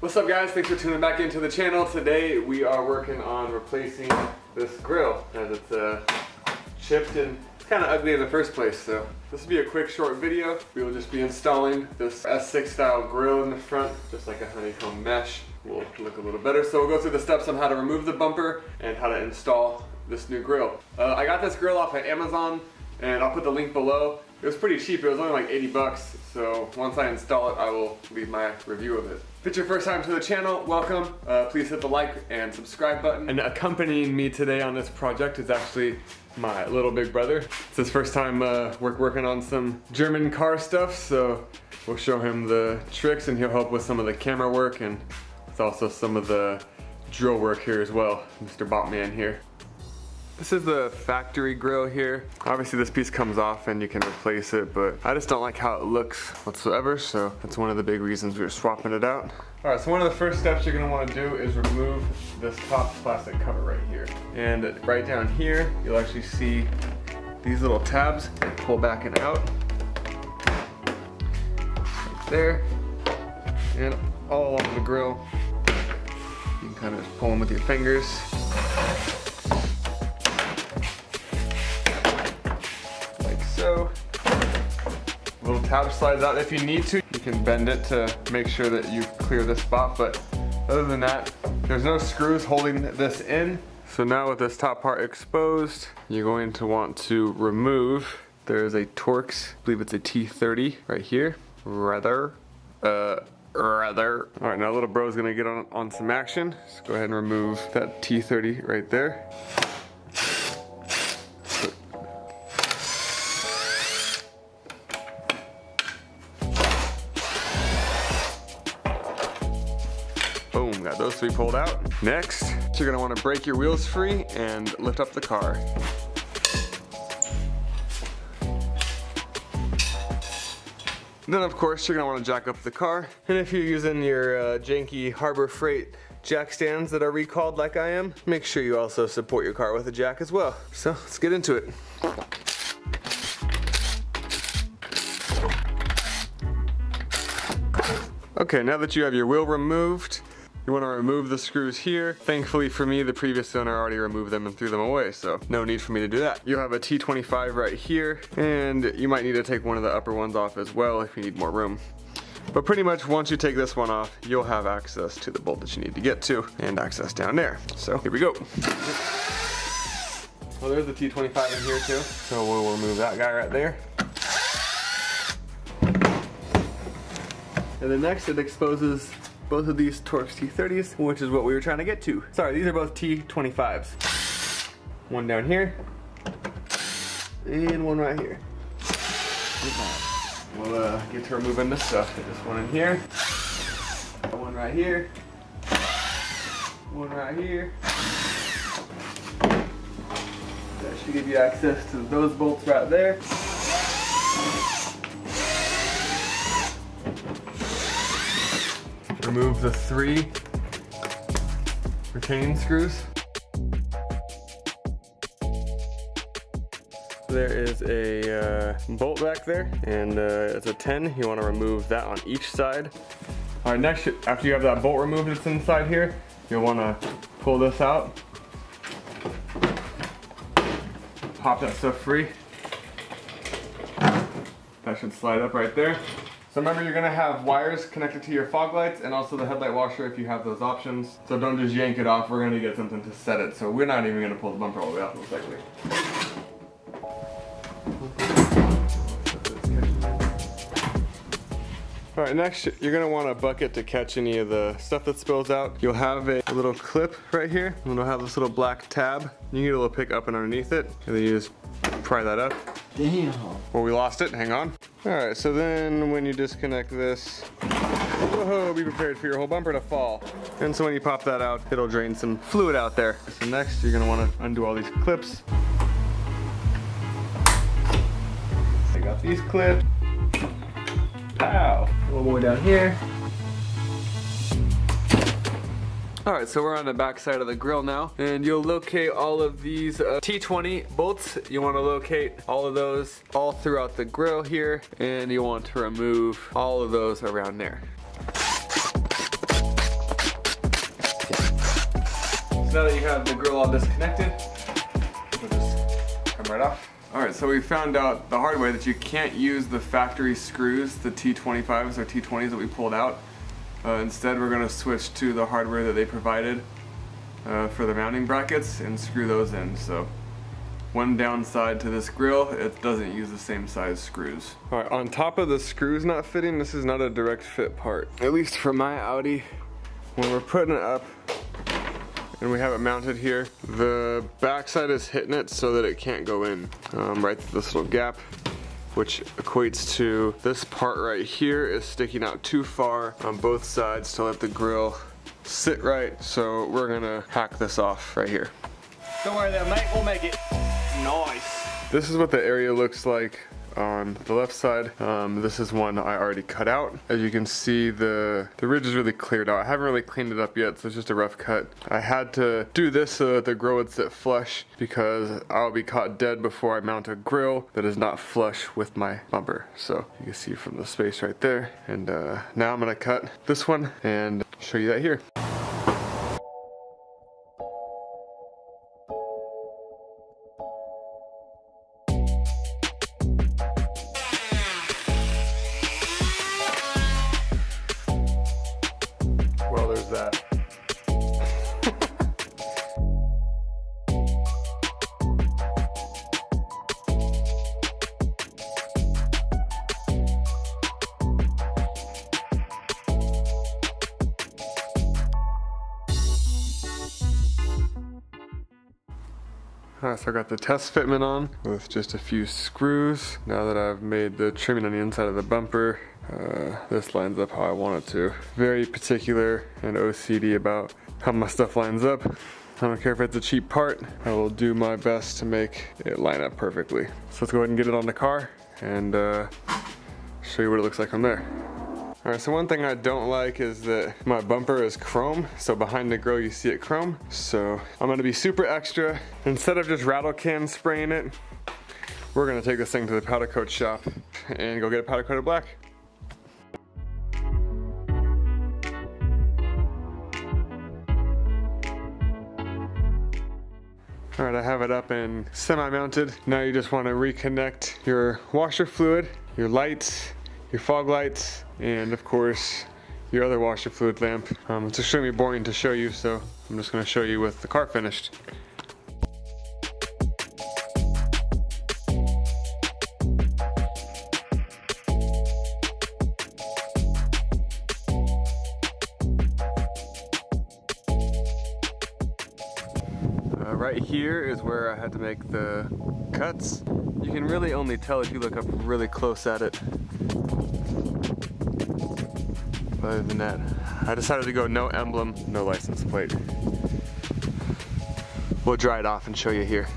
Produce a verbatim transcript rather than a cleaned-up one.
What's up guys, thanks for tuning back into the channel. Today we are working on replacing this grill as it's uh, chipped and kind of ugly in the first place. So this will be a quick short video. We will just be installing this S six style grill in the front, just like a honeycomb mesh. Will look a little better. So we'll go through the steps on how to remove the bumper and how to install this new grill. Uh, I got this grill off of Amazon and I'll put the link below. It was pretty cheap, it was only like eighty bucks, so once I install it, I will leave my review of it. If it's your first time to the channel, welcome. Uh, please hit the like and subscribe button. And accompanying me today on this project is actually my little big brother. It's his first time uh, we're working on some German car stuff, so we'll show him the tricks and he'll help with some of the camera work and it's also some of the drill work here as well. Mister Botman here. This is the factory grill here. Obviously this piece comes off and you can replace it, but I just don't like how it looks whatsoever, so that's one of the big reasons we were swapping it out. All right, so one of the first steps you're gonna wanna do is remove this top plastic cover right here. And right down here, you'll actually see these little tabs that pull back and out. Right there, and all along the grill. You can kind of just pull them with your fingers. So, little tab slides out if you need to. You can bend it to make sure that you clear this spot, but other than that, there's no screws holding this in. So now with this top part exposed, you're going to want to remove, there's a Torx, I believe it's a T thirty right here. Rather, uh, rather. All right, now little bro's gonna get on, on some action. Just go ahead and remove that T thirty right there. Got those three pulled out. Next, you're gonna wanna break your wheels free and lift up the car. Then of course, you're gonna wanna jack up the car. And if you're using your uh, janky Harbor Freight jack stands that are recalled like I am, make sure you also support your car with a jack as well. So let's get into it. Okay, now that you have your wheel removed, you want to remove the screws here. Thankfully for me, the previous owner already removed them and threw them away, so no need for me to do that. You'll have a T twenty-five right here, and you might need to take one of the upper ones off as well if you need more room. But pretty much once you take this one off, you'll have access to the bolt that you need to get to and access down there. So here we go. Well, there's a T twenty-five in here too, so we'll remove that guy right there. And then next it exposes both of these Torx T thirties, which is what we were trying to get to. Sorry, these are both T twenty-fives. One down here, and one right here. We'll uh, get to removing this stuff. This one in here, one right here, one right here. That should give you access to those bolts right there. Remove the three retaining screws. There is a uh, bolt back there, and uh, it's a ten. You want to remove that on each side. All right, next, after you have that bolt removed that's inside here, you'll want to pull this out. Pop that stuff free. That should slide up right there. So remember, you're gonna have wires connected to your fog lights and also the headlight washer if you have those options. So don't just yank it off, we're gonna get something to set it. So we're not even gonna pull the bumper all the way out, most likely. All right, next, you're gonna want a bucket to catch any of the stuff that spills out. You'll have a little clip right here, and it'll have this little black tab. You need a little pick up and underneath it, and then you just pry that up. Damn. Well, we lost it, hang on. All right, so then when you disconnect this, whoa, be prepared for your whole bumper to fall. And so when you pop that out, it'll drain some fluid out there. So next, you're gonna wanna undo all these clips. Take out these clips. Pow. Little boy down here. All right, so we're on the back side of the grill now, and you'll locate all of these uh, T twenty bolts. You want to locate all of those all throughout the grill here, and you want to remove all of those around there. have the grill all disconnected. We'll just come right off. Alright, so we found out the hard way that you can't use the factory screws, the T twenty-fives or T twenties that we pulled out. Uh, instead, we're going to switch to the hardware that they provided uh, for the mounting brackets and screw those in. So, one downside to this grill, it doesn't use the same size screws. Alright, on top of the screws not fitting, this is not a direct fit part. At least for my Audi, when we're putting it up, and we have it mounted here. The backside is hitting it so that it can't go in um, right through this little gap, which equates to this part right here is sticking out too far on both sides to let the grill sit right. So we're gonna hack this off right here. Don't worry there, mate, we'll make it. Nice. This is what the area looks like on the left side. Um, this is one I already cut out. As you can see, the, the ridge is really cleared out. I haven't really cleaned it up yet, so it's just a rough cut. I had to do this so that the grill would sit flush because I'll be caught dead before I mount a grill that is not flush with my bumper. So you can see from the space right there. And uh, now I'm gonna cut this one and show you that here. That. Alright, so I got the test fitment on with just a few screws. Now that I've made the trimming on the inside of the bumper, Uh, this lines up how I want it to. Very particular and O C D about how my stuff lines up. I don't care if it's a cheap part, I will do my best to make it line up perfectly. So let's go ahead and get it on the car and uh, show you what it looks like from there. Alright, so one thing I don't like is that my bumper is chrome, so behind the grill you see it chrome. So I'm going to be super extra. Instead of just rattle can spraying it, we're going to take this thing to the powder coat shop and go get it powder coated black. All right, I have it up and semi-mounted. Now you just want to reconnect your washer fluid, your lights, your fog lights, and of course, your other washer fluid lamp. Um, it's extremely boring to show you, so I'm just gonna show you with the car finished. Right here is where I had to make the cuts. You can really only tell if you look up really close at it. Other than that, I decided to go no emblem, no license plate. We'll dry it off and show you here.